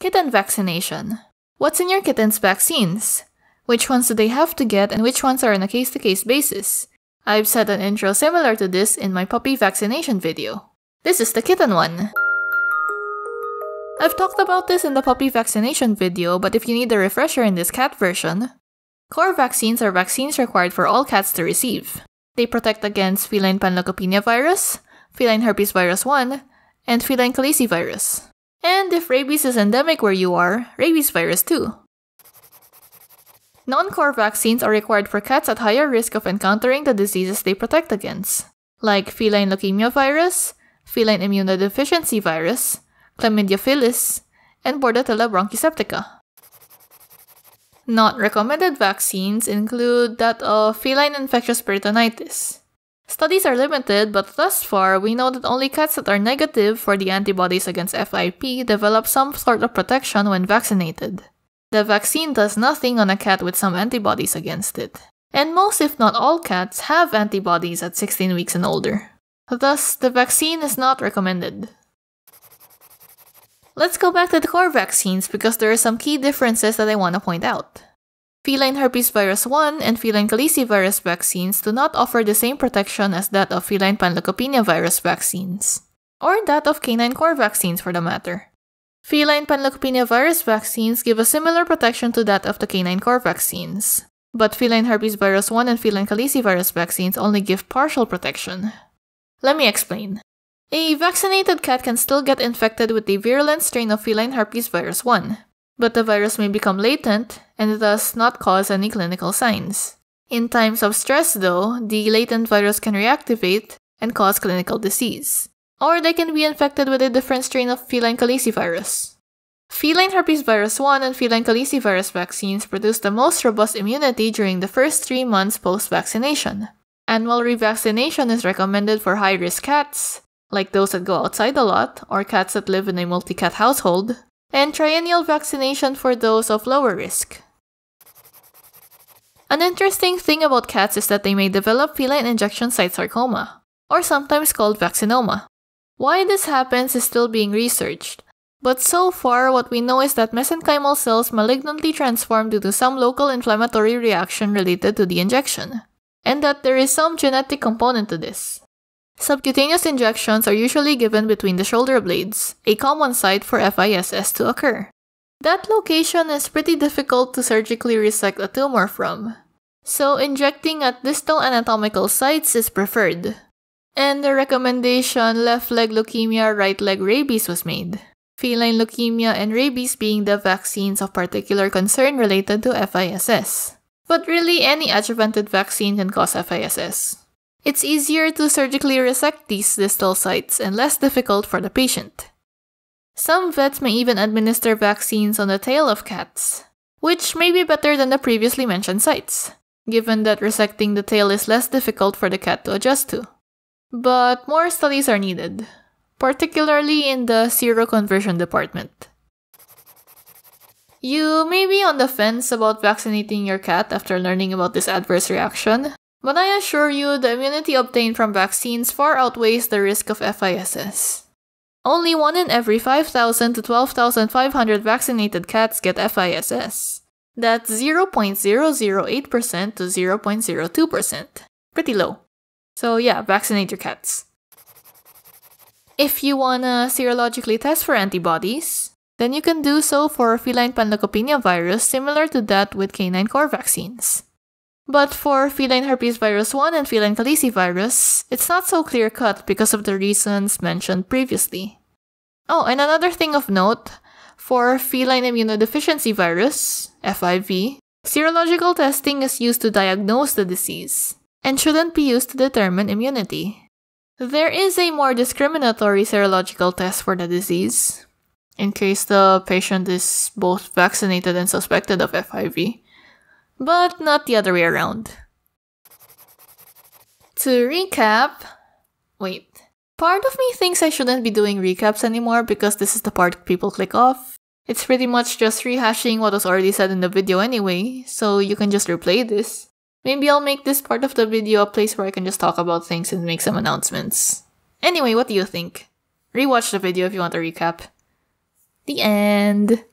Kitten vaccination. What's in your kitten's vaccines? Which ones do they have to get and which ones are on a case-to-case basis? I've set an intro similar to this in my puppy vaccination video. This is the kitten one. I've talked about this in the puppy vaccination video, but if you need a refresher in this cat version, core vaccines are vaccines required for all cats to receive. They protect against feline panleukopenia virus, feline herpes virus 1, and feline calicivirus. And if rabies is endemic where you are, rabies virus 2. Non-core vaccines are required for cats at higher risk of encountering the diseases they protect against, like feline leukemia virus, feline immunodeficiency virus, chlamydia felis, and bordetella bronchiseptica. Not recommended vaccines include that of feline infectious peritonitis. Studies are limited, but thus far, we know that only cats that are negative for the antibodies against FIP develop some sort of protection when vaccinated. The vaccine does nothing on a cat with some antibodies against it. And most, if not all, cats have antibodies at 16 weeks and older. Thus, the vaccine is not recommended. Let's go back to the core vaccines because there are some key differences that I want to point out. Feline herpes virus 1 and feline calicivirus vaccines do not offer the same protection as that of feline panleukopenia virus vaccines, or that of canine core vaccines for the matter. Feline panleukopenia virus vaccines give a similar protection to that of the canine core vaccines, but feline herpes virus 1 and feline calicivirus vaccines only give partial protection. Let me explain. A vaccinated cat can still get infected with the virulent strain of feline herpes virus 1, but the virus may become latent and thus not cause any clinical signs. In times of stress, though, the latent virus can reactivate and cause clinical disease. Or they can be infected with a different strain of feline calicivirus. Feline herpes virus 1 and feline calicivirus vaccines produce the most robust immunity during the first 3 months post-vaccination. Annual revaccination is recommended for high-risk cats, like those that go outside a lot or cats that live in a multi-cat household, and triennial vaccination for those of lower risk. An interesting thing about cats is that they may develop feline injection site sarcoma, or sometimes called vaccinoma. Why this happens is still being researched, but so far what we know is that mesenchymal cells malignantly transform due to some local inflammatory reaction related to the injection, and that there is some genetic component to this. Subcutaneous injections are usually given between the shoulder blades, a common site for FISS to occur. That location is pretty difficult to surgically resect a tumor from, so injecting at distal anatomical sites is preferred. And the recommendation left leg leukemia, right leg rabies was made. Feline leukemia and rabies being the vaccines of particular concern related to FISS. But really, any adjuvanted vaccine can cause FISS. It's easier to surgically resect these distal sites and less difficult for the patient. Some vets may even administer vaccines on the tail of cats, which may be better than the previously mentioned sites, given that resecting the tail is less difficult for the cat to adjust to. But more studies are needed, particularly in the seroconversion department. You may be on the fence about vaccinating your cat after learning about this adverse reaction, but I assure you the immunity obtained from vaccines far outweighs the risk of FISS. Only 1 in every 5,000 to 12,500 vaccinated cats get FISS. That's 0.008% to 0.02%. Pretty low. So yeah, vaccinate your cats. If you wanna serologically test for antibodies, then you can do so for feline panleukopenia virus similar to that with canine core vaccines. But for feline herpes virus 1 and feline calicivirus, it's not so clear-cut because of the reasons mentioned previously. Oh, and another thing of note, for feline immunodeficiency virus, FIV, serological testing is used to diagnose the disease, and shouldn't be used to determine immunity. There is a more discriminatory serological test for the disease, in case the patient is both vaccinated and suspected of FIV, but not the other way around. To recap... Wait. Part of me thinks I shouldn't be doing recaps anymore because this is the part people click off. It's pretty much just rehashing what was already said in the video anyway, so you can just replay this. Maybe I'll make this part of the video a place where I can just talk about things and make some announcements. Anyway, what do you think? Rewatch the video if you want a recap. The end.